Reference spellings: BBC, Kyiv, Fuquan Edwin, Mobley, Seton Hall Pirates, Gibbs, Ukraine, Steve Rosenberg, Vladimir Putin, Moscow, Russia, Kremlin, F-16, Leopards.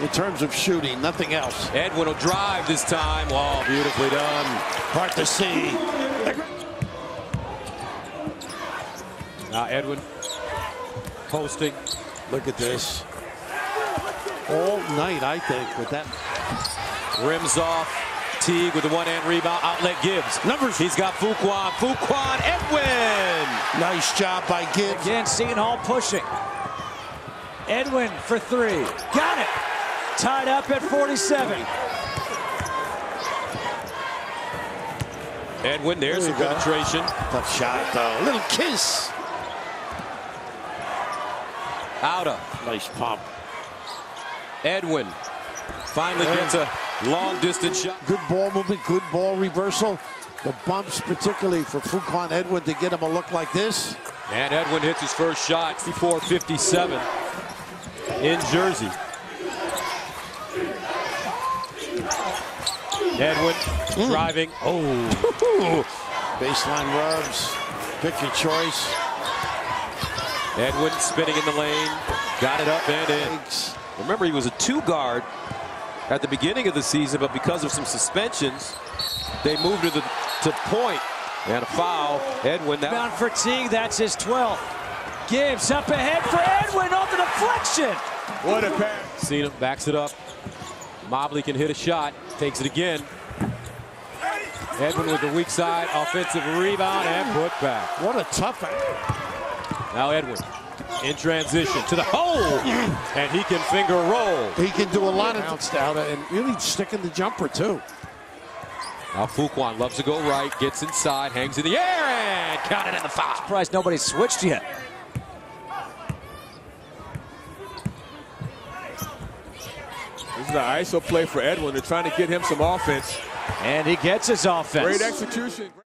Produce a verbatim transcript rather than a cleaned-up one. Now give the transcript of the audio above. in terms of shooting, nothing else. Edwin will drive this time. Wow, beautifully done. Hard to see. Now Edwin posting. Look at this. All night, I think, with that. Rims off. Teague with the one-hand rebound. Outlet Gibbs. Numbers. He's got Fuquan. Fuquan Edwin. Nice job by Gibbs. Again, Seton Hall pushing. Edwin for three. Got it. Tied up at forty-seven. Edwin, there's there the penetration. Tough shot, though. A little kiss. Outa. Nice pump. Edwin finally Edwin. gets a long-distance shot. Good ball movement, good ball reversal. The bumps, particularly for Fuquan Edwin, to get him a look like this. And Edwin hits his first shot, fifty-four fifty-seven in Jersey. Edwin mm. driving. Oh, baseline rubs. Pick your choice. Edwin spinning in the lane. Got it up and in. Remember, he was a two-guard at the beginning of the season, but because of some suspensions, they moved to the to point. And a foul. Edwin now. Bound for Teague. That's his twelfth. Gibbs up ahead for Edwin on the deflection. What a pass. Seen him. Backs it up. Mobley can hit a shot. Takes it again. Edwin with the weak side. Offensive rebound and put back. What a tough one. Now Edwin in transition to the hole. And he can finger roll. He can do a lot of bounced out and really sticking the jumper too. Now Fuquan loves to go right, gets inside, hangs in the air, and got it in the foul. Surprised nobody switched yet. This is an I S O play for Edwin. They're trying to get him some offense. And he gets his offense. Great execution.